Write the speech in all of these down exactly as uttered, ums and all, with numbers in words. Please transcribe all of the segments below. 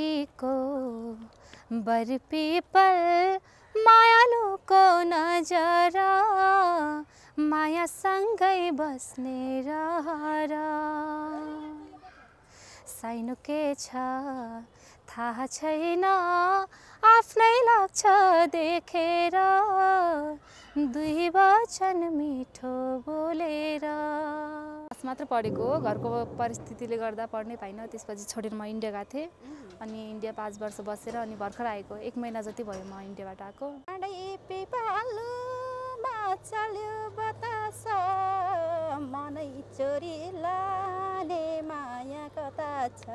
को बर्फी पल मायालु को नजरा माया संगै बस्ने रहरा साइनो के छ थाहा छैन आफ्नै लक्ष्य देखेर दुई वचन मिठो बोलेर मात्र पढेको घरको परिस्थितिले गर्दा पढ्नै पाइन। त्यसपछि छोडेर म इन्डिया गएको थिएँ अनि इन्डिया पाँच वर्ष बसेर अनि भर्खर आएको एक महिना जति भयो म इन्डियाबाट आएको। मनै चोरी लाने माया कता छ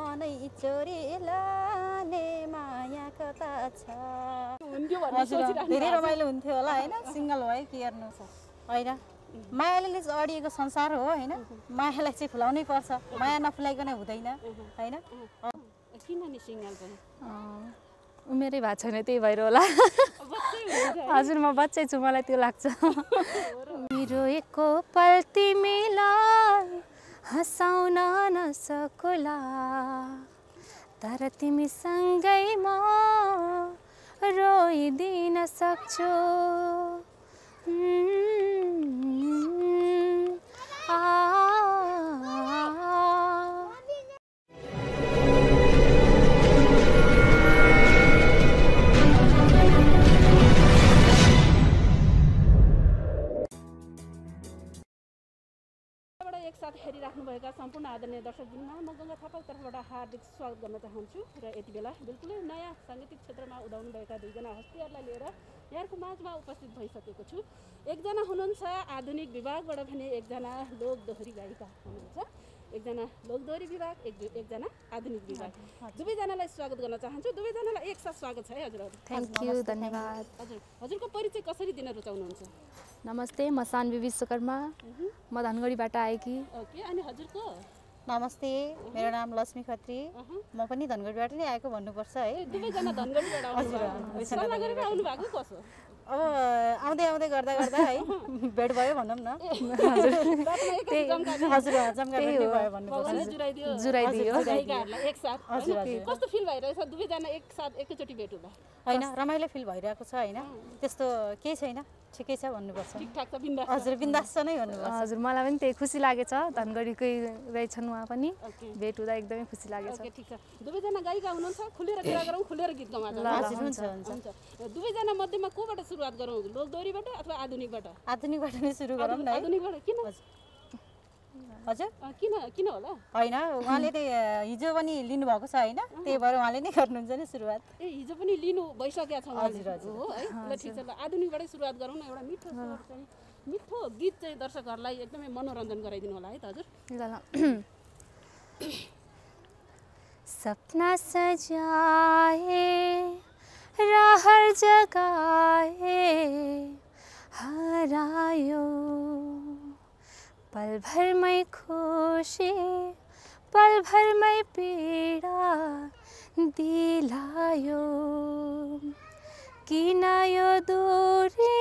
मनै चोरी लाने माया कता छ। धेरै रमाइलो हुन्थ्यो होला हैन सिंगल भए के गर्नु हैन मायाले अडिएको संसार हो हैन मायालाई चाहिँ फुलाउनै पर्छ माया नफुलाइकन हुँदैन हैन। किन नि सिंगल भए उमेरै भएको छैन त्यही भएर होला। हजुर म बच्चै छु मलाई त्यो लाग्छ। मेरो एको पल तिमीलाई हँसाउन नसकुला तर तिमी सँगै म रोइदिन सक्छु संपूर्ण आदरणीय दर्शक बिनमा म गंगा थापाको तर्फबाट हार्दिक स्वागत गर्न चाहन्छु र यति बेला बिल्कुलै नयाँ सांगीतिक क्षेत्रमा उदाउनु भएका दुईजना हस्तीहरूलाई लिएर यहाँको माझमा उपस्थित भइसकेको छु। एकजना हुनुहुन्छ आधुनिक विभागबाट भने एकजना लोक दोहोरी गायिका हुनुहुन्छ एकजना लोक दोहोरी विभाग एक एकजना आधुनिक विभाग दुवैजनालाई स्वागत गर्न चाहन्छु। दुवैजनालाई एकसाथ स्वागत छ है हजुरहरु। थ्यांक यू धन्यवाद। हजुर हजुरको परिचय कसरी दिन रुचाउनुहुन्छ? नमस्ते म सानवी विश्वकर्मा म धनगढीबाट आएकी। ओके अनि हजुरको? नमस्ते मेरो नाम लक्ष्मी खत्री म पनि धनगढीबाट नै आएको भन्नुपर्छ है। दुवैजना धनगढीबाट आउनुभएको सल्लाह गरेर आउनुभएको कसो अब आउँदै आउँदै गर्दा गर्दा है भेट भयो भनौं न। हजुर जम्का भेट भयो भन्नुपर्छ जुराइदियो जुराइदियो गायकहरुलाई एकसाथ कस्तो फिल भइरहेछ दुवैजना एकसाथ एकैचोटी भेट हुँदा हैन रमाइलो फिल भइरहेको छ हैन त्यस्तो केही छैन ठिकै छ भन्नुपर्छ ठीकठाक छ बिन्दास हजुर बिन्दास नै भन्नुपर्छ। हजुर मलाई पनि त्यही खुसी लागेछ धनगढीकै रहेछन् उहाँ पनि भेट हुँदा एकदमै खुसी लागेछ। ओके ठीक छ दुवैजना गायिका हुनुहुन्छ खुलेर कुरा गरौँ खुलेर गीत गाउँ हजुर हुन्छ हुन्छ। दुवैजना मध्येमा कोबाट सुरुवात गरौँ लोकदोहोरीबाट अथवा आधुनिकबाट? आधुनिकबाट नै सुरु गरौँ न। आधुनिकबाट किन हजुर किन किन होला हैन उहाँले त हिजो पनि लिनु भएको छ हैन त्यही भएर उहाँले नै गर्नुहुन्छ नि सुरुवात। ए हिजो पनि लिनु भइसकेको छ हजुर हजुर हो है ल ठीक छ ल आधुनिकबाटै सुरुवात गरौँ न। एउटा मिठो स्वर चाहिँ मिठो गीत चाहिँ दर्शकहरुलाई एकदमै मनोरञ्जन गराइदिनु होला है त हजुर। सपना सजाए रहर जगाए हरायो पल भर में खुशी पल भर में पीड़ा दिलायो किन यो दूरी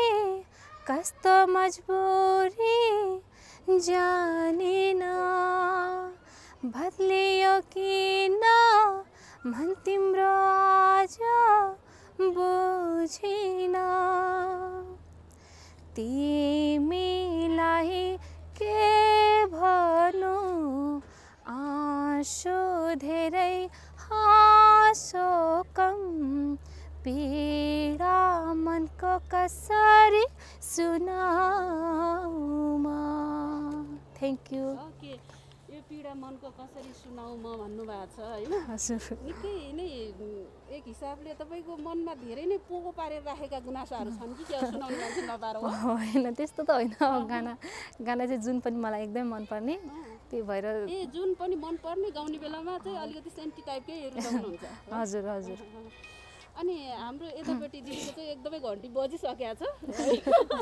कस्तो मजबूरी जानिन बदलियो किन मन तिम्रो आज बुझिन तिमीलाई के भनु आँसु धेरै हाँसो कम पीडा मनको कसरी सुनाउमा। Thank you. ओके यो पीडा मनको कसरी सुनाउमा भन्नुभएको छ हैन निकै नै एक हिसाबले तपाईको मनमा धेरै नै पोको पारेर राखेका गुनासाहरु छन् कि के सुनाउन मान्छे नपारो हैन त्यस्तो त हैन गाना गाना चाहिँ जुन पनि मलाई एकदम मन पर्ने त्यही भएर। ए जुन पनि मन पर्ने गाउने बेलामा चाहिँ अलिकति सेन्टी टाइपकै रुचाउनु हुन्छ? हजुर हजुर। अनि हाम्रो यतापट्टि दिदीको चाहिँ एकदमै घन्टी बजिसकेको छ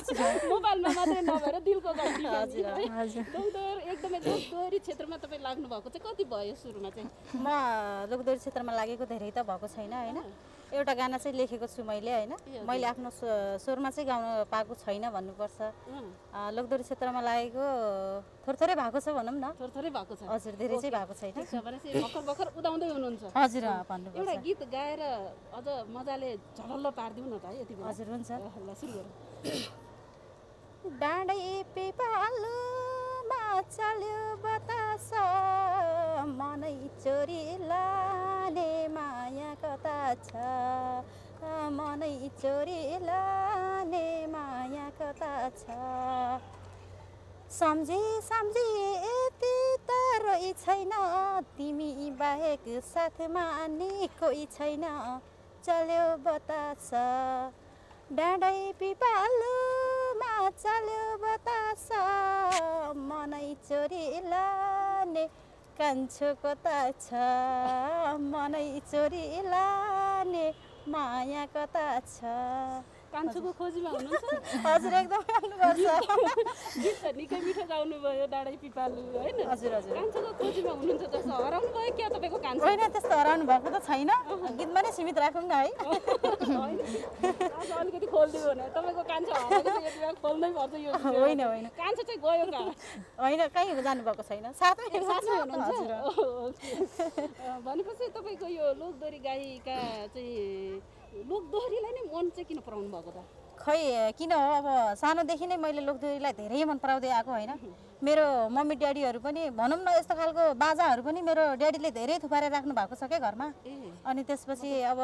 मोबाइलमा मात्रै नभएर दिलको घन्टी हजुर हजुर। लोकदोहोरी एकदमै लोकदोहोरी क्षेत्रमा तपाईँ लाग्नु भएको चाहिँ कति भयो सुरुमा चाहिँ? म लोकदोहोरी क्षेत्रमा लागेको धेरै त भएको छैन हैन एउटा गाना चाहिँ लेखेको छु मैले हैन, मैले आफ्नो स्वरमा चाहिँ गाउन पाएको छैन भन्नुपर्छ। लोकदोरी क्षेत्रमा लागेको थोरथोरै भएको छ भनम न, थोरथोरै भएको छ हजुर, धेरै चाहिँ भएको छैन। भर्खर भर्खर उदाउँदै हुनुहुन्छ हजुर, भन्नु पर्छ। एउटा गीत गाएर अझ मजाले झलल्ल पार्दिउ न त है यतिबेला हजुर। हुन्छ ल सुरु गरौँ। डाँडै पिपालु मा चल्यो बतास मनै चोरी लाने माया कता छ, मनै चोरी लाने माया कता छ। सम्झी सम्झी यति त रोइ छैन, तिमी बाहेक साथमा अनि कोही छैन, चल्यो बतास। डाँडै पिपालु मा चल्यो बतास मनै चोरी लाने कान्छो कता छ, मनै चोरी लाने माया कता छ। कान्छोको खोजीमा हुनुहुन्छ हजुर, एकदम राम्रो गर्छ। गीत निकै मिठो गाउनु भयो डाँडै पिपालु हैन हजुर हजुर। कान्छोको खोजीमा हुनुहुन्छ जस्तो हराउनु भयो क्या तपाईको कान्छो? हैन त्यस्तो हराउनु भएको त छैन, गीतमा नै सीमित राखौँ न है। आज अलिकति खोल्दियो भने तपाईको कान्छो हराएको छ, यति बेला खोल्नै पर्छ यो। हैन हैन कान्छो चाहिँ गयो का? हैन कहीँ जानु भएको छैन, साथै साथै हुनुहुन्छ हजुर। भनेपछि तपाईको यो लोकदोरी गायिका चाहिँ लोकदोरीलाई नै मन चाहिँ किन पराउनु भएको त? खै किन हो, अब सानोदेखि नै मैले लोकदोरीलाई धेरै मन पराउँदै आएको होइन। मेरो मम्मी ड्याडीहरू पनि भनौँ न यस्तो खालको बाजाहरू पनि मेरो ड्याडीले धेरै थुपारेर राख्नु भएको छ क्या घरमा। अनि त्यसपछि अब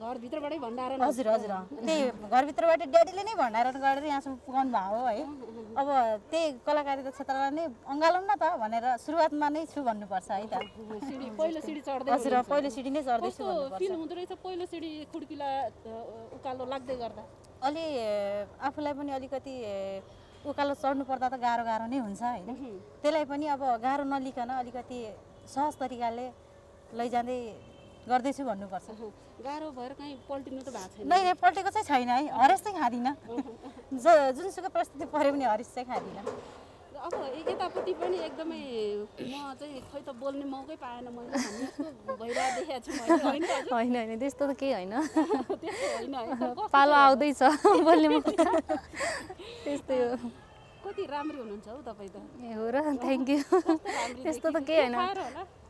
घरभित्रबाटै भण्डारण हजुर हजुर, त्यही घरभित्रबाट ड्याडीले नै भण्डारण गरेर यहाँसम्म पुगाउनु भएको हो है। अब त्यही कलाकारिता क्षेत्रलाई नै अँगालौँ न त भनेर सुरुवातमा नै छु भन्नुपर्छ है त। पहिलो सिडी चढ्दै हजुर, पहिलो सिडी नै चढ्दैछु भन्नुपर्छ। पहिलो सिडी खुड्किला उकालो लाग्दै गर्दा अलि आफूलाई पनि अलिकति उकालो चढ्नु पर्दा त गाह्रो गाह्रो नै हुन्छ होइन, त्यसलाई पनि अब गाह्रो नलिकन अलिकति सहज तरिकाले लैजाँदै गर्दैछु भन्नुपर्छ। गाह्रो भएर कहीँ पल्टिनु त भएको छैन? नै नै पल्टेको चाहिँ छैन है, हरेस चाहिँ खाँदिनँ। ज जुनसुकै परिस्थिति पऱ्यो भने हरेस चाहिँ खाँदिनँ। अब यतापट्टि पनि एकदमै म चाहिँ खै त बोल्ने मौकै पाएन मैले, भइरहेको देखेको छु मैले। होइन होइन त्यस्तो त केही होइन, पालो आउँदैछ बोल्ने मौका त्यस्तै हो। कति राम्री हुनुहुन्छ हौ तपाईँ त। ए हो र, थ्याङ्क यू। त्यस्तो त केही होइन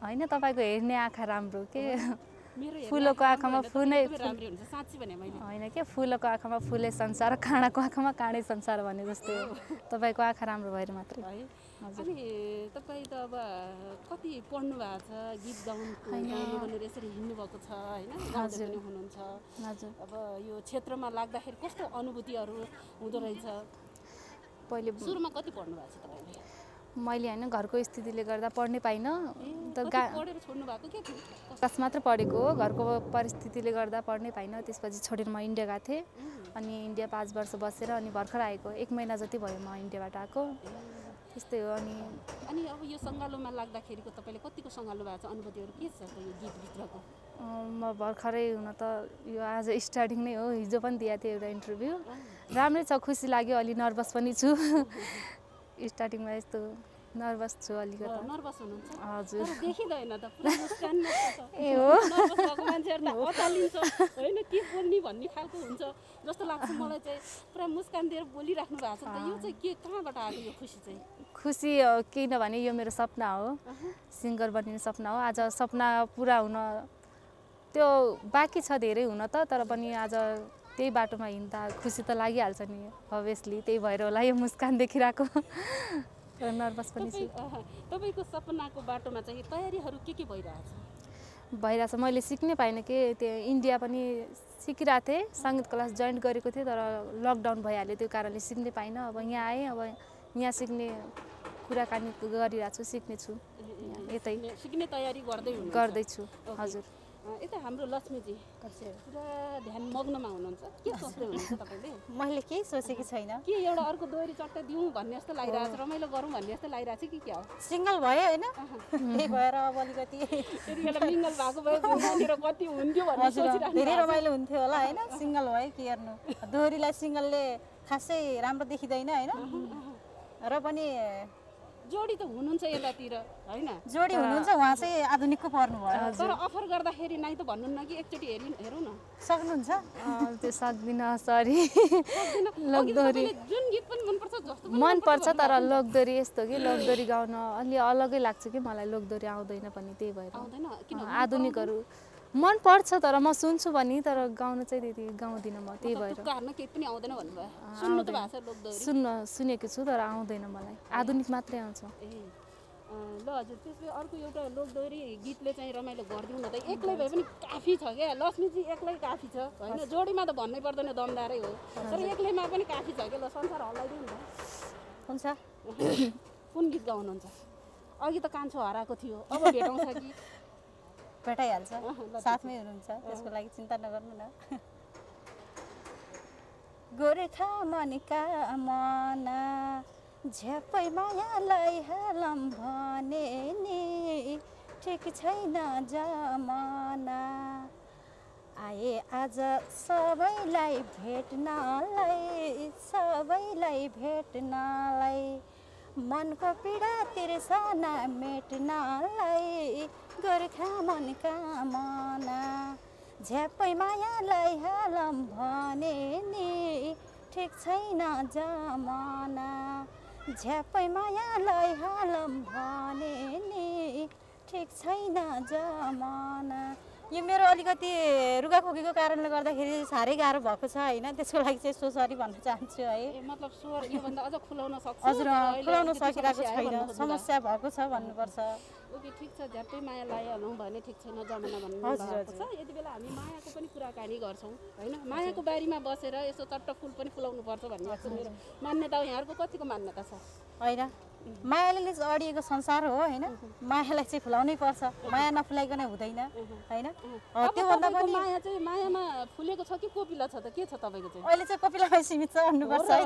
होइन, तपाईँको हेर्ने आँखा राम्रो के, फुलको आँखामा फुलै होइन क्या, फुलको आँखामा फुलै संसार, काँडाको आँखामा काँडै संसार भने जस्तै हो। तपाईँको आँखा राम्रो भएर मात्रै है। अनि तपाईँ त अब कति पढ्नु भएको छ, गीत गाउनु भनेर यसरी हिँड्नु भएको छ होइन, गाउँदै पनि हुनुहुन्छ हजुर। अब यो क्षेत्रमा लाग्दाखेरि कस्तो अनुभूतिहरू हुँदो रहेछ? पहिले सुरुमा कति पढ्नु भएको छ तपाईँले? मैले हैन घरको स्थितिले गर्दा पढ्नै पाइनँ त, पढेर छोड्नु भएको के थियो? क्लास मात्र पढेको हो, घरको परिस्थितिले गर्दा पढ्नै पाइनँ। त्यसपछि छोडेर म इन्डिया गएको थिएँ, अनि इन्डिया पाँच वर्ष बसेर अनि भर्खर आएको, एक महिना जति भयो म इन्डियाबाट आएको। त्यस्तै हो। अनि अनि अब यो सङ्गालोमा लाग्दाखेरिको तपाईँले कतिको सङ्गालो भएको छ, अनुभूतिहरू के छ यो गीतभित्रको? म भर्खरै हुन त यो आज स्टार्टिङ नै हो, हिजो पनि दिएको थिएँ एउटा इन्टरभ्यू, राम्रै छ, खुसी लाग्यो। अलि नर्भस पनि छु, स्टार्टिङमा यस्तो नर्भस छु अलिकति। नर्भस हुनुहुन्छ हजुर, देखिदैन त पुरा मुस्कानमा छ। ए हो, नर्भस भएको मान्छेहरु त अचालिन्छ हैन, के बोल्ने भन्ने खालको हुन्छ जस्तो लाग्छ मलाई चाहिँ। पुरा मुस्कान दिएर बोलिराख्नु भएको छ त, यो चाहिँ के कहाँबाट आयो यो खुसी चाहिँ? खुसी किनभने यो मेरो सपना हो, सिङ्गर बनिने सपना हो। आज सपना पुरा हुन त्यो बाँकी छ धेरै हुन त, तर पनि आज त्यही बाटोमा हिँड्दा खुसी त लागिहाल्छ नि अभियसली। त्यही भएर होला यो मुस्कान देखिरहेको, नर्भस पनि छु। तपाईँको सपनाको बाटोमा चाहिँ तयारीहरू के के भइरहेछ? भइरहेछ मैले सिक्नै पाइनँ कि, त्यो इन्डिया पनि सिकिरहेको थिएँ, सङ्गीत क्लास जोइन गरेको थिएँ, तर लकडाउन भइहाल्यो त्यो कारणले सिक्नै पाइनँ। अब यहाँ आएँ, अब यहाँ सिक्ने कुराकानी गरिरहेको छु, सिक्ने छु, यतै सिक्ने तयारी गर्दै गर्दैछु हजुर। यता हाम्रो लक्ष्मीजी पुरा ध्यान मग्नमा हुनुहुन्छ, के सोच्दै हुनुहुन्छ तपाईँले? मैले केही सोचेकी छैन कि, एउटा अर्को डोरी चट्टा दिउँ भन्ने जस्तो लागिरहेको छ, रमाइलो गरौँ भन्ने जस्तो लागिरहेको छ कि क्या हो? सिङ्गल भयो होइन, त्यही भएर अब अलिकति मिङ्गल भएको भएर कति हुन्थ्यो भनेर सोचिरहेको, धेरै रमाइलो हुन्थ्यो होला होइन। सिङ्गल भयो के हेर्नु, डोरीलाई सिङ्गलले खासै राम्रो देखिँदैन होइन, र पनि जोडी त हुनुहुन्छ यतातिर हैन जोडी हुनुहुन्छ उहाँ चाहिँ आधुनिकको पर्नु भयो तर अफर गर्दाखेरि नाइ त भन्नुन्न कि एकचोटी हेरिन हेरौ न सक्नुहुन्छ त्यो सक्दिन सरी लोकदोरी जुन गीत पनि मन पर्छ जस्तो पनि मन पर्छ तर लोकदोरी यस्तो कि लोकदोरी गाउन अलि अलगै लाग्छ कि मलाई लोकदोरी आउँदैन पनि त्यही भएर आउँदैन किन आधुनिकहरु मन पर्छ तर म सुन्छु पनि तर गाउन चाहिँ त्यति गाउँदिन म त्यही भएर गर्न के पनि आउँदैन भन्नु भयो सुन्नु त भाषा लोकदोरी सुन्न सुनेको छु तर आउँदैन मलाई आधुनिक मात्रै आउँछ ए ल हजुर त्यसले अर्को एउटा लोकदोरी गीतले चाहिँ रमाइलो गर्दिनु न त एक्लै भए पनि काफी छ के लक्ष्मी जी एक्लै काफी छ हैन जोडीमा त भन्नै पर्दैन दमदारै हो तर एक्लैमा पनि काफी छ के ल संसार हल्लाइदिनु न हुन्छ कुन गीत गाउनुहुन्छ अघि त कान्छो हराएको थियो अब भेटौँछ कि भेटाइहाल्छ साथमै हुनुहुन्छ त्यसको लागि चिन्ता नगर्नु न गोरेखा मनिका मना झ्यापै मायालाई हालम भने नि ठिक छैन जमाना आए आज सबैलाई भेट्नलाई सबैलाई भेट्नलाई मनको पीडा तिर्सना मेट्नलाई गोरखा मनका मना झ्यापै मायालाई हालम भने नि ठिक छैन जमाना झ्यापै मायालाई हालम भने नि ठिक छैन जमाना यो मेरो अलिकति रुगाखोकीको कारणले गर्दाखेरि साह्रै गाह्रो भएको छ हैन त्यसको लागि चाहिँ सो सरी भन्न चाहन्छु है मतलब स्वर यो भन्दा अझ खुलाउन सक्छ हजुर खुलाउन सकिरहेको छैन समस्या भएको छ भन्नुपर्छ ओके ठीक छ झट्टै माया लायौँ भने ठीक छैन जमाना भन्नु भएको छ यति बेला हामी मायाको पनि कुराकानी गर्छौं हैन मायाको बारेमा बसेर यसो चट्ट फूल पनि फुलाउनु पर्छ भन्ने छ मेरो मान्यता हो यहाँहरुको कतिको मान्यता छ हैन मायाले अडिएको संसार हो हैन मायालाई चाहिँ फुलाउनै पर्छ माया नफुलाइकन हुँदैन हैन त्यो भन्दा पनि माया चाहिँ मायामा फुलेको छ कि कोपिला छ त के छ तपाईको चाहिँ अहिले चाहिँ कोपिलामै सीमित छ भन्नु पर्छ हैन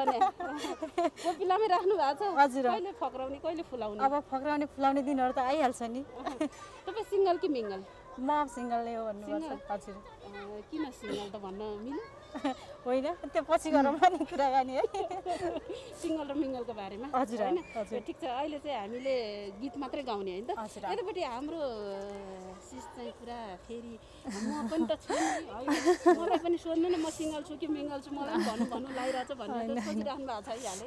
कोपिलामै राख्नु भएको छ हजुर कहिले फक्राउने कहिले फुलाउने अब फक्राउने फुलाउने दिनहरु त आइहाल्छ नि तपाई सिंगल कि मिंगल म सिंगल नै हो भन्नु पर्छ हजुर किन सिंगल त भन्न मिल्यो होइन त्यो पछि गरौँ नि कुराकानी है सिंगल र मिंगलको बारेमा हजुर हैन ठिक छ अहिले चाहिँ हामीले गीत मात्रै गाउने हैन त यतापटि हाम्रो सिस चाहिँ पुरा फेरि म पनि त छु नि हैन मलाई पनि सोध्नु न म सिंगल छु कि मिंगल छु मलाई भन्नु भन्नु लागिराछ भन्ने त सोचिराख्नु भएको छ यहाँले हैन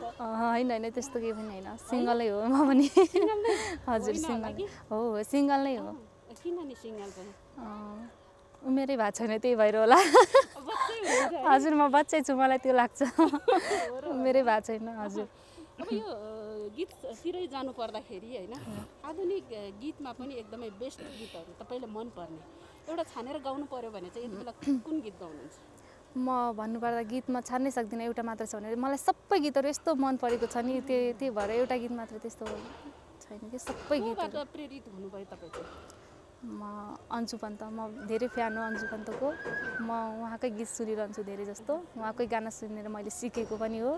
त हैन हैन त्यस्तो के पनि हैन सिंगलै हो म पनि सिंगल नै हजुर सिंगल हो हो सिंगल नै हो किन नि सिंगल पनि अ उमेरै भएको छैन त्यही भएर होला हजुर म बच्चै छु मलाई त्यो लाग्छ उमेरै भएको छैन हजुर अब यो गीततिरै जानु पर्दाखेरि हैन आधुनिक गीतमा पनि एकदमै बेस्ट गीतहरु तपाईले मन पर्ने एउटा छानेर गाउनु पर्यो भने चाहिँ यति बेला कुन गीत गाउनुहुन्छ म भन्नुपर्दा गीतमा छान्नै सक्दिन एउटा मात्र छ भने मलाई सबै गीतहरु यस्तो मन परेको छ नि त्यही त्यही भएर एउटा गीत मात्र त्यस्तो छैन कि सबै गीतबाट प्रेरित हुनुभयो तपाईले म अन्जु पन्त म धेरै फ्यान हो अन्जु पन्तको म उहाँकै गीत सुनिरहन्छु धेरै जस्तो उहाँकै गाना सुनेर मैले सिकेको पनि हो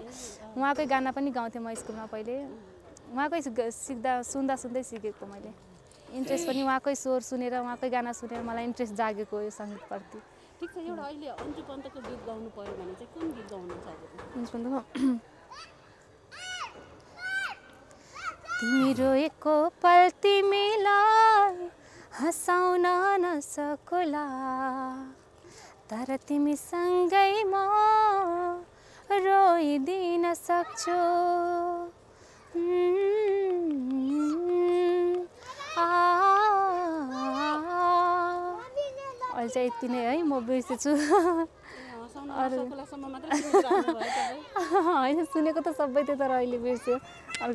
उहाँकै गाना पनि गाउँथे म स्कुलमा पहिले उहाँकै सिक्दा सुन्दा सुन्दै सिकेको मैले इन्ट्रेस्ट पनि उहाँकै स्वर सुनेर उहाँकै गाना सुनेर मलाई इन्ट्रेस्ट जागेको यो संगीतप्रति ठीक छ एउटा अहिले अन्जु पन्तको गीत गाउनु पर्यो भने चाहिँ कुन गीत गाउनु छ अन्जु पन्तको तिम्रो एको पल तिमीलाई हँसाउन नसकुला तर तिमी सँगै म रोइदिन सक्छु अहिले चाहिँ यति नै है म बिर्सेछु होइन सुनेको त सबै थियो तर अहिले बिर्स्यो ल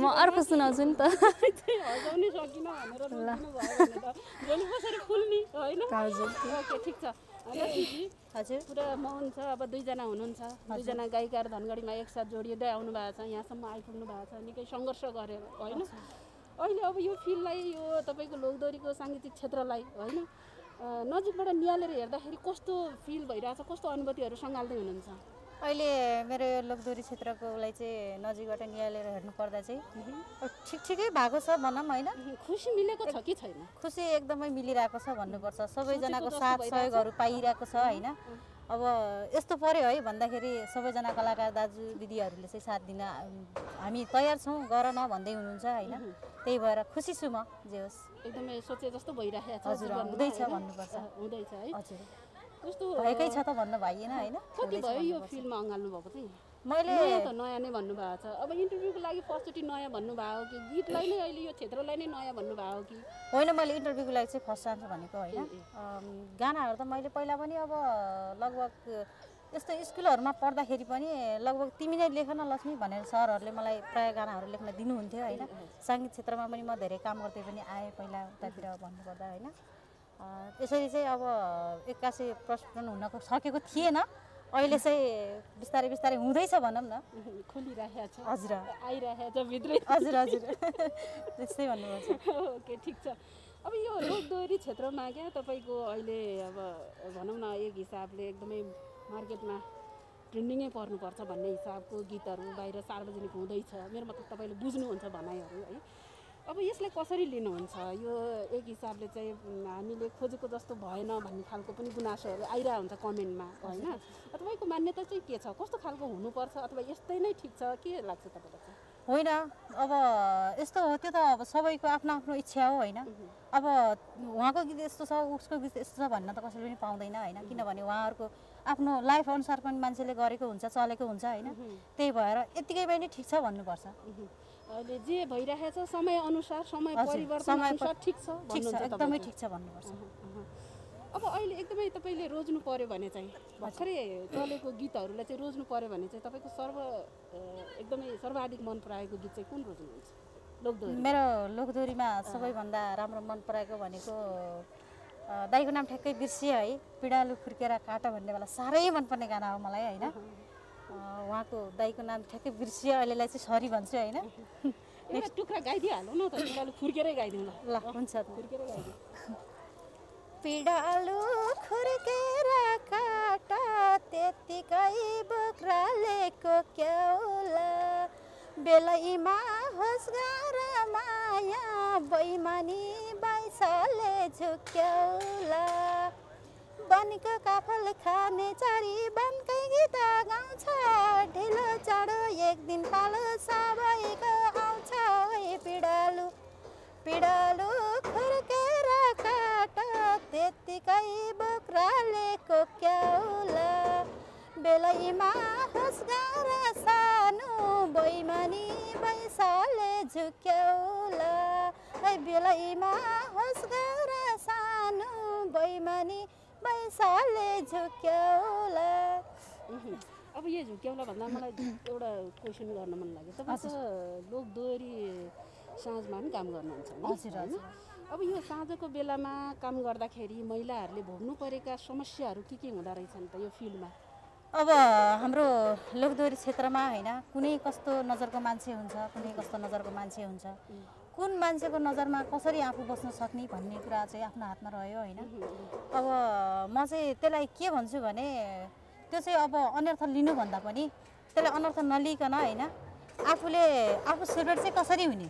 म अर्को सुनाउँछु नि त हजुर पुरा मौन छ अब दुईजना हुनुहुन्छ दुईजना गायिकार धनगढीमा एकसाथ जोडिँदै आउनु भएको छ यहाँसम्म आइपुग्नु भएको छ निकै सङ्घर्ष गरेर होइन अहिले अब यो फिल्डलाई यो तपाईँको लोकदोरीको साङ्गीतिक क्षेत्रलाई होइन नजिकबाट निहालेर हेर्दाखेरि कस्तो फिल भइरहेछ कस्तो अनुभूतिहरू सँगाल्दै हुनुहुन्छ अहिले मेरो यो लोकदोरी क्षेत्रको उसलाई चाहिँ नजिकबाट निहालेर हेर्नुपर्दा चाहिँ ठिक ठिकै भएको छ भनौँ होइन खुसी मिलेको छ कि छैन खुसी एकदमै मिलिरहेको छ भन्नुपर्छ सबैजनाको साथ सहयोगहरू पाइरहेको छ होइन अब यस्तो पर्यो है भन्दाखेरि सबैजना कलाकार दाजु दिदीहरूले चाहिँ साथ दिन हामी तयार छौं गर्न भन्दै हुनुहुन्छ हैन। त्यही भएर खुसी छु म जे होस् एकदमै सोचे जस्तो भइराखेको छ। हजुर हुँदै छ भन्नु पर्छ हुँदै छ है। हजुर कस्तो भएकै छ त भन्न भएन हैन। कति भयो यो फिल्ममा अंगाल्नु भएको चाहिँ? मैले त नयाँ नै भन्नु भएको छ। अब इन्टरभ्यूको लागि फर्स्टचोटी नयाँ भन्नु भयो कि गीतलाई नै अहिले यो क्षेत्रलाई नै नयाँ भन्नु भयो कि? हैन मैले इन्टरभ्यूको लागि चाहिँ फर्स्ट चान्स भनेको हैन। गानाहरु त मैले पहिला पनि अब लगभग यस्तो स्कुलहरुमा पढ्दाखेरि पनि लगभग तिमी नै लेख्न लक्ष्मी भनेर सरहरुले मलाई प्राय गानाहरु लेख्न दिनुहुन्थ्यो हैन। संगीत क्षेत्रमा पनि म धेरै काम गर्दै पनि आए पहिला उतातिर भन्नुपर्दा हैन। त्यसैले चाहिँ अब एक्कासी प्रश्न हुन सकेको थिएन। अहिले चाहिँ बिस्तारै बिस्तारै हुँदैछ भनौं न खुलिराखेको छ। हजुर आइराखेको छ भित्रै। हजुर हजुर त्यस्तै भन्नुहुन्छ। ओके ठीक छ। अब यो लोकदोहोरी क्षेत्रमा क्या तपाईको अहिले अब भनौं न एक हिसाबले एकदमै मार्केटमा ट्रेन्डिङै पर्नुपर्छ भन्ने हिसाबको गीतहरू बाहिर सार्वजनिक हुँदैछ। मेरो मतलब तपाईले बुझ्नुहुन्छ भनाइहरू है। अब यसलाई कसरी लिनुहुन्छ? यो एक हिसाबले चाहिँ हामीले खोजेको जस्तो भएन भन्ने खालको पनि गुनासोहरू आइरा हुन्छ कमेन्टमा हैन। तपाईको मान्यता चाहिँ के छ? कस्तो खालको हुनुपर्छ अथवा यस्तै नै ठीक छ के लाग्छ तपाईलाई? होइन अब यस्तो हो त्यो त अब सबैको आफ्नो आफ्नो इच्छा हो हैन। अब उहाँको गीत यस्तो छ उसको गीत यस्तो छ भन्न त कसैले पनि पाउँदैन हैन। किनभने उहाँहरुको आफ्नो लाइफ अनुसार पनि मान्छेले गरेको हुन्छ चलेको हुन्छ हैन। त्यही भएर यतिकै पनि ठीक छ भन्नुपर्छ। अहिले जे भइराखेछ समय अनुसार समय परिवर्तन अनुसार ठीक छ भन्नुहुन्छ तपाईँ? एकदमै ठीक छ भन्नुपर्छ। अब अहिले एकदमै तपाईले रोज्नु पर्यो भने चाहिँ भर्खरै चलेको गीतहरुलाई चाहिँ रोज्नु पर्यो भने चाहिँ तपाईको सर्व एकदमै सर्वाधिक मन पराएको गीत चाहिँ कुन रोज्नुहुन्छ? लोकदोहोरी। मेरो लोकदोहोरीमा सबैभन्दा राम्रो मन पराएको भनेको दाइको नाम ठ्याक्कै बिर्सिए है, पिडालु फुर्केरा काटा भन्ने वाला सारै मन पर्ने गाना हो मलाई हैन। उहाँको दाइको नाम ठ्याक्कै बिर्सिए अहिलेलाई चाहिँ सरी भन्छु हैन। एउटा टुक्रा गाइदिए हालौ न त पिडालु फुर्केरै गाइदिउँ ल। हुन्छ फुर्केरै गाइदिउँ। पिडालु फुर्केरा काटा त्यतिकै बक्रालेको क्याउला बेलैमा होस् गर माया बैमानी बाइसले झुक्याउला बनको काफल खाने चरी बनकै गीत गाउँछ ढिलो चाँडो एक दिन पालो सबैको आउँछ पिडालु पिडालु खुर्केर काट त्यतिकै बोक्राले कोक्याउला बेलैमा होस्गार सानो बैमानी बैसाले झुक्याउला बेलैमा होस्गार सानो बैमानी बैसाले झुक्याउला। अब यो झुक्याउला भन्दा मलाई एउटा क्वेसन गर्न मन लाग्यो। तपाईँ लोकदोहोरी साँझमा पनि काम गर्नुहुन्छ होइन? अब यो साँझको बेलामा काम गर्दाखेरि महिलाहरूले भोग्नु परेका समस्याहरू के के हुँदा रहेछन् त यो फिल्डमा? अब हाम्रो लोकदोहोरी क्षेत्रमा हैन कुनै कस्तो नजरको मान्छे हुन्छ कुनै कस्तो नजरको मान्छे हुन्छ कुन मान्छेको नजरमा कसरी आफू बस्न सक्ने भन्ने कुरा चाहिँ आफ्नो हातमा रह्यो हैन। अब म चाहिँ त्यसलाई के भन्छु भने त्यो चाहिँ अब अनर्थ लिनु भन्दा पनि त्यसलाई अनर्थ नलिकन हैन आफूले आफू सेपरेट चाहिँ कसरी हुने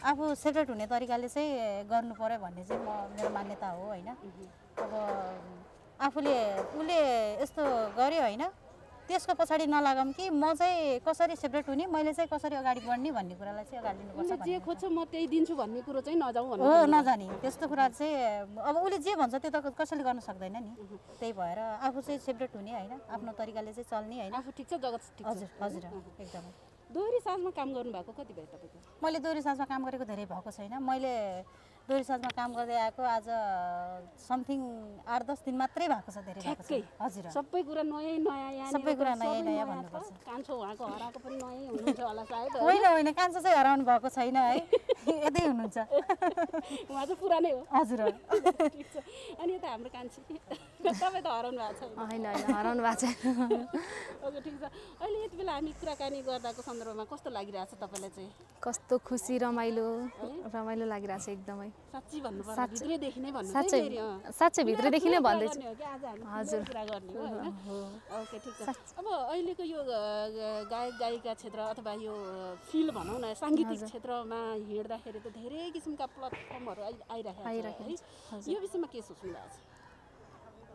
आफू सेपरेट हुने तरिकाले चाहिँ गर्नु पर्यो भन्ने चाहिँ म मेरो मान्यता हो हैन। अब आफूले उले यस्तो गर्यो हैन त्यसको पछाडी नलागम कि म चाहिँ कसरी सेपरेट हुने मैले चाहिँ कसरी अगाडि बढ्ने भन्ने कुरालाई चाहिँ अगाडि लिनुपर्छ। म जे खोज्छु म त्यही दिन्छु भन्ने कुरो चाहिँ नजाऊ भन्नु हो नजाने त्यस्तो कुरा चाहिँ अब उले जे भन्छ त्यो त कसैले गर्न सक्दैन नि। त्यही भएर आफू चाहिँ सेपरेट हुने हैन आफ्नो तरिकाले चाहिँ चल्ने हैन। आफू ठीक छ जगत ठीक छ। हजुर हजुर एकदमै। दोहोरी साँझमा काम गर्नु भएको कति भयो तपाईको? मैले दोहोरी साँझमा काम गरेको धेरै भएको छैन। मैले दोहोरी साँझमा काम गर्दै आएको आज समथिङ आठ दस दिन मात्रै भएको छ। धेरै भएको छ। हजुर सबै कुरा नयाँ नयाँ सबै कुरा नयाँ नयाँ भन्नुपर्छ। कान्छो उहाँको हराएको पनि नयाँ हुनुहुन्छ होला सायद? होइन होइन कान्छो चाहिँ हराउनु भएको छैन है यतै हुनुहुन्छ उहाँ चाहिँ पुरानै हो। हजुर अनि यता हाम्रो कान्छी तपाईँ त हराउनु भएको छैन? होइन होइन हराउनु भएको छैन। ओके ठिक छ। अहिले यति बेला हामी कुराकानी गर्दाको सन्दर्भमा कस्तो लागिरहेछ तपाईलाई चाहिँ? कस्तो खुसी रमाइलो रमाइलो लागिरहेछ एकदमै। साच्चै भन्नु पर्दा भित्रैदेखि नै भन्नु चाहिँ साच्चै भित्रैदेखि नै भन्दैछु। हजुर कुरा गर्ने हो हैन। ओके ठीक छ। अब अहिलेको यो गायक गायिका क्षेत्र अथवा यो फिल्ड भनौँ न सांगीतिक क्षेत्रमा हिँड्दाखेरि त धेरै किसिमका प्लेटफर्महरु आइराखेको छ है। यो विषयमा के सोच्नु भएको छ?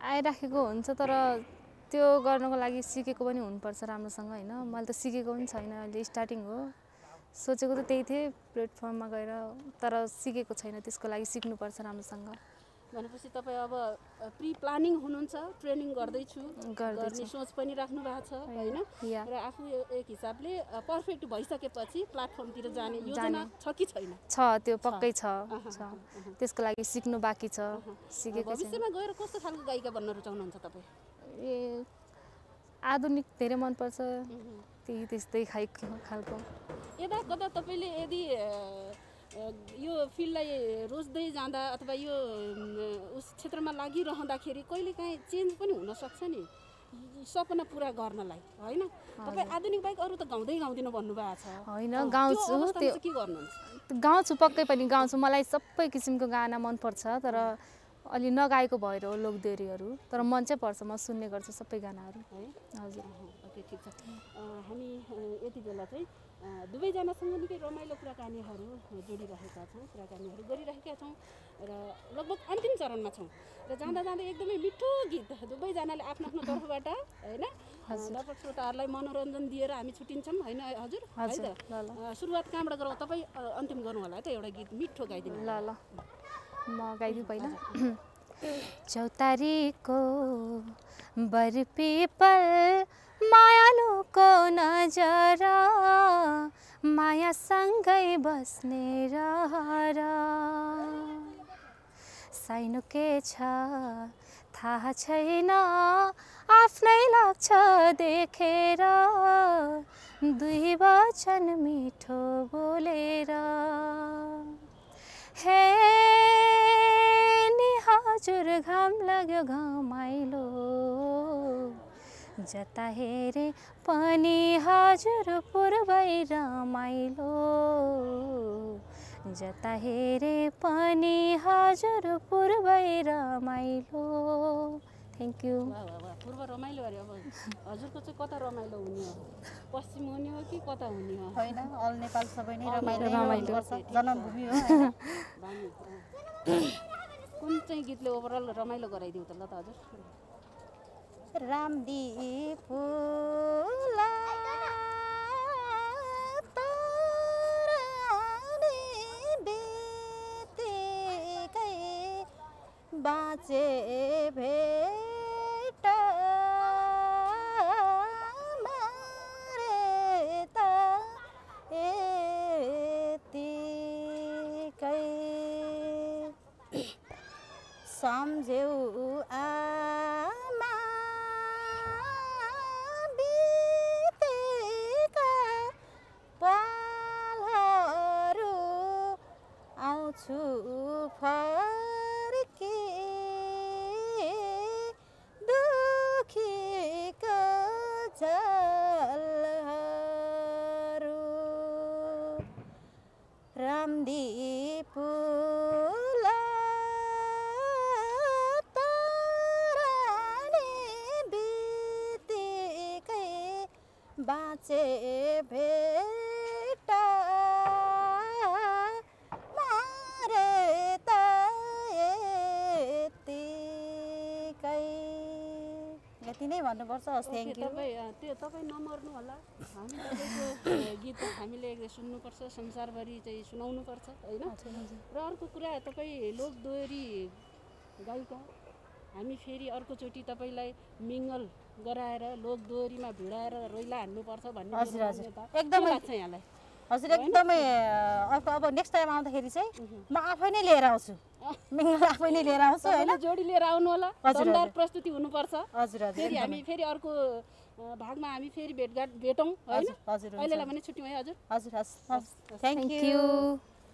आइराखेको हुन्छ तर त्यो गर्नको लागि सिकेको पनि हुनुपर्छ राम्रोसँग हैन। मैले त सिकेको पनि छैन, अहिले स्टार्टिङ हो। सोचेको त त्यही थिए प्लेटफर्ममा गएर, तर सिकेको छैन, त्यसको लागि सिक्नुपर्छ राम्रोसँग। भनेपछि तपाई अब प्री प्लानिङ हुनुहुन्छ, ट्रेनिङ गर्दै छु गर्ने सोच पनि राख्नु भएको छ हैन, र आफू एक हिसाबले पर्फेक्ट भइसकेपछि प्लेटफर्मतिर जाने योजना छ कि छैन? छ, त्यो पक्कै छ। त्यसको लागि सिक्नु बाँकी छ, सिकेको छैन। भविष्यमा गएर कस्तो खालको गायिका बन्न रुचाउनुहुन्छ तपाई? ए आधुनिक धेरै मन पर्छ, त्यही त्यस्तै खाइ खालको। यदा कदा तपाईले यदि यो फिल्डलाई रोज्दै जाँदा अथवा यो उस क्षेत्रमा लागिरहँदाखेरि कहिले काहीँ चेन्ज पनि हुन सक्छ नि सपना पूरा गर्नलाई, हैन? तपाई आधुनिक बाहेक अरु त गाउँदै गाउँदिन भन्नुभएको छ हैन? गाउँछु, त्यो के गर्नुहुन्छ? गाउँछु, पक्कै पनि गाउँछु। मलाई सबै किसिमको गाना मन पर्छ, तर अलि नगाएको भएर हो लोकदेरीहरू, तर मन चाहिँ पर्छ, म सुन्ने गर्छु सबै गानाहरू। हजुर, ओके, ठीक छ। हामी यति बेला चाहिँ दुवैजनासँग निकै रमाइलो कुराकानीहरू जोडिरहेका छौँ, कुराकानीहरू गरिरहेका छौँ र लगभग अन्तिम चरणमा छौँ र जाँदा जाँदै एकदमै मिठो गीत दुवैजनाले आफ्नो आफ्नो तर्फबाट, होइन, दर्शक श्रोताहरूलाई मनोरञ्जन दिएर हामी छुट्टिन्छौँ, होइन? हजुर, है त। सुरुवात कहाँबाट गरौँ तपाई? अन्तिम गर्नु होला है त, एउटा गीत मिठो गाइदिनु। ल ल, म गाइदिउँ पहिला। चौतारी को बर्पी पल मायालु को नजरा, माया सँगै बस्ने रहर, साइनो के छ थाहा छैन, आफ्नै लाग्छ देखेर, दुई वचन मिठो बोलेर, हे नि हजुर घाम लाग्यो घमाइलो, जता हेरे पनि हजुर पूर्वै रमाइलो, जता हेरे पनि हजुर पूर्वै रमाइलो। Thank you. पूर्व रमाइलो अरे, अब हजुरको चाहिँ कता रमाइलो हुने हो? पश्चिम हुने हो कि कता हुने हो? होइन, अल नेपाल सबै नै रमाइलो रमाइलो गर्छ, जन्मभूमि हो। कुन चाहिँ गीतले ओभरअल रमाइलो गराइदिउँ त ल त हजुर? रामदी फुला बाँचे भे सम्झेऊ आमा बितेका पलहरू, आउँछु फर्की दुखीको झलहरू, रामदीप बाँचे भेट मारे त यतिकै। यति नै भन्नुपर्छ। Thank you. त्यो तपाईँ नमर्नु होला, हामी तपाईँको गीत हामीले सुन्नुपर्छ, संसारभरि चाहिँ सुनाउनुपर्छ, होइन? र अर्को कुरा, तपाईँ लोकदोहोरी गायिका, हामी फेरि अर्कोचोटि तपाईँलाई मिङ्गल गराएर लोकदोहोरीमा भिडाएर रोइला हान्नुपर्छ भन्ने एकदमै लाग्छ यहाँलाई? हजुर, एकदमै। अब नेक्स्ट टाइम आउँदाखेरि चाहिँ म आफै नै लिएर आउँछु, मिङ्गल आफै नै लिएर आउँछु, होइन? जोडी लिएर आउनु होला, दमदार प्रस्तुति हुनुपर्छ। हजुर, फेरि हामी फेरि अर्को भागमा हामी फेरि भेटघाट भेटौँ, होइन? अहिलेलाई भने छुट्टी भयो। हजुर हजुर, थ्याङ्क यू।